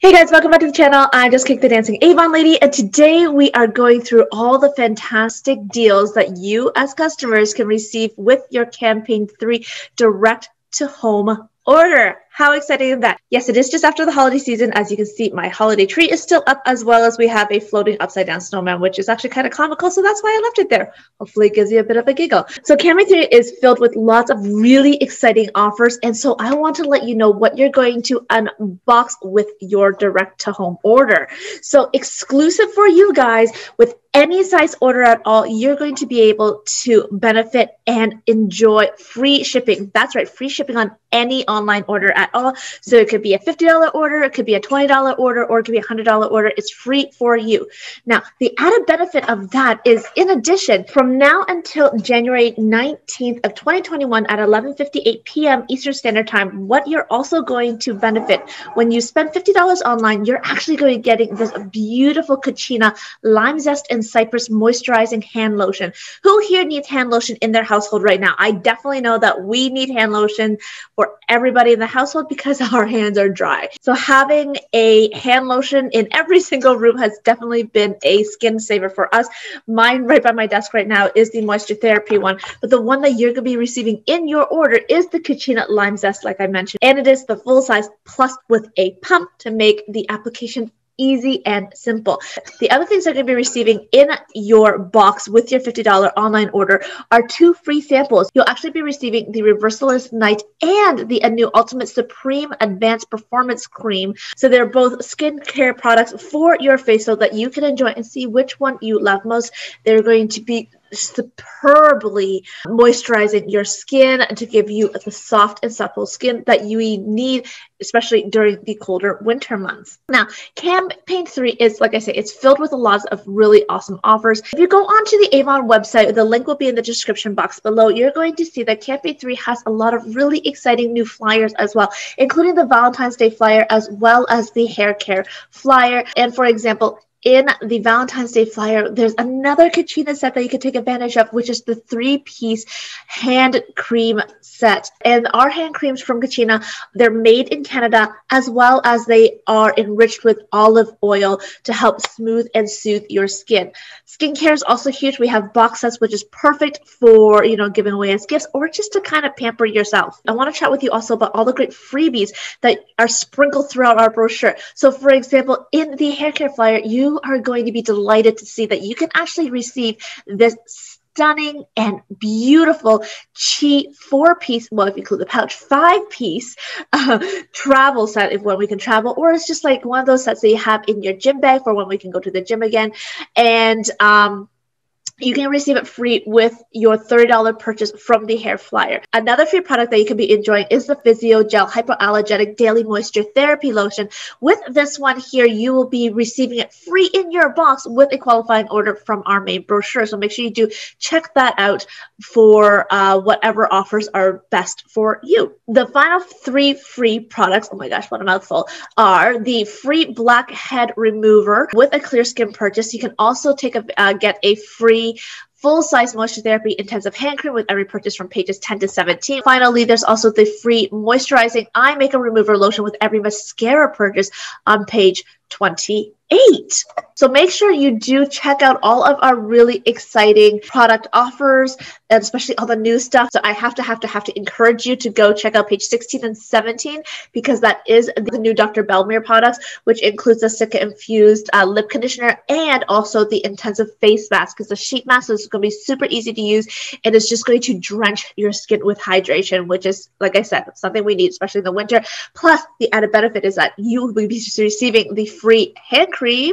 Hey guys, welcome back to the channel. I just kicked the dancing Avon lady, and today we are going through all the fantastic deals that you as customers can receive with your campaign 3 direct to home order. How exciting is that? Yes, it is just after the holiday season. As you can see, my holiday tree is still up, as well as we have a floating upside down snowman, which is actually kind of comical. So that's why I left it there. Hopefully it gives you a bit of a giggle. So campaign 3 is filled with lots of really exciting offers. And so I want to let you know what you're going to unbox with your direct to home order. So exclusive for you guys, with any size order at all, you're going to be able to benefit and enjoy free shipping. That's right, free shipping on any online order at all. So it could be a $50 order, it could be a $20 order, or it could be a $100 order. It's free for you. Now, the added benefit of that is, in addition, from now until January 19th of 2021 at 11:58 p.m. Eastern Standard Time, what you're also going to benefit when you spend $50 online, you're actually going to be getting this beautiful Kachina Lime Zest and Cypress Moisturizing Hand Lotion. Who here needs hand lotion in their household right now? I definitely know that we need hand lotion for everybody in the household because our hands are dry. So having a hand lotion in every single room has definitely been a skin saver for us. Mine right by my desk right now is the Moisture Therapy one, but the one that you're going to be receiving in your order is the Kachina Lime Zest, like I mentioned, and it is the full size plus with a pump to make the application easy and simple. The other things you're going to be receiving in your box with your $50 online order are 2 free samples. You'll actually be receiving the Reversalist Night and the Anew Ultimate Supreme Advanced Performance Cream. So they're both skincare products for your face so that you can enjoy and see which one you love most. They're going to be superbly moisturizing your skin to give you the soft and supple skin that you need, especially during the colder winter months. Now, campaign 3 is, like I say, it's filled with a lot of really awesome offers. If you go onto the Avon website, the link will be in the description box below. You're going to see that campaign 3 has a lot of really exciting new flyers as well, including the Valentine's Day flyer as well as the hair care flyer. And for example, in the Valentine's Day flyer, there's another Kachina set that you can take advantage of, which is the 3-piece hand cream set. And our hand creams from Kachina, they're made in Canada, as well as they are enriched with olive oil to help smooth and soothe your skin. Skincare is also huge. We have box sets, which is perfect for, you know, giving away as gifts or just to kind of pamper yourself. I want to chat with you also about all the great freebies that are sprinkled throughout our brochure. So for example, in the hair care flyer, you are going to be delighted to see that you can actually receive this stunning and beautiful Chi 4-piece, well, if you include the pouch, 5-piece travel set if when we can travel, or it's just like one of those sets that you have in your gym bag for when we can go to the gym again. And you can receive it free with your $30 purchase from the hair flyer. Another free product that you can be enjoying is the Physiogel Hypoallergenic Daily Moisture Therapy Lotion. With this one here, you will be receiving it free in your box with a qualifying order from our main brochure. So make sure you do check that out for whatever offers are best for you. The final 3 free products, oh my gosh, what a mouthful, are the free blackhead remover with a clear skin purchase. You can also take a get a free full-size Moisture Therapy Intensive Hand Cream with every purchase from pages 10 to 17. Finally, there's also the free Moisturizing Eye Makeup Remover Lotion with every mascara purchase on page 28. So make sure you do check out all of our really exciting product offers, and especially all the new stuff. So I have to encourage you to go check out page 16 and 17, because that is the new Dr. Belmere products, which includes the Sika infused lip conditioner and also the intensive face mask, because the sheet mask is going to be super easy to use, and it's just going to drench your skin with hydration, which is, like I said, something we need, especially in the winter. Plus, the added benefit is that you will be receiving the free hand cream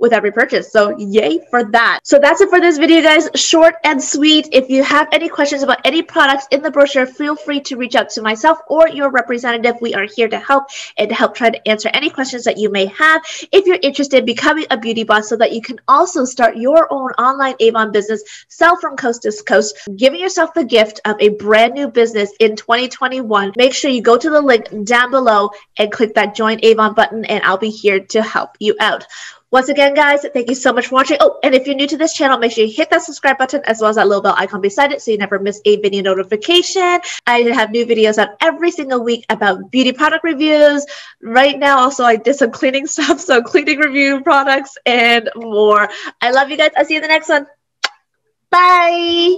with every purchase. So yay for that. So that's it for this video, guys. Short and sweet. If you have any questions about any products in the brochure, feel free to reach out to myself or your representative. We are here to help and to help try to answer any questions that you may have. If you're interested in becoming a beauty boss so that you can also start your own online Avon business, sell from coast to coast, giving yourself the gift of a brand new business in 2021, make sure you go to the link down below and click that Join Avon button, and I'll be here to help you out. Once again, guys, thank you so much for watching. Oh, and if you're new to this channel, make sure you hit that subscribe button as well as that little bell icon beside it so you never miss a video notification. I have new videos out every single week about beauty product reviews. Right now, also, I did some cleaning stuff, so cleaning review products and more. I love you guys. I'll see you in the next one. Bye!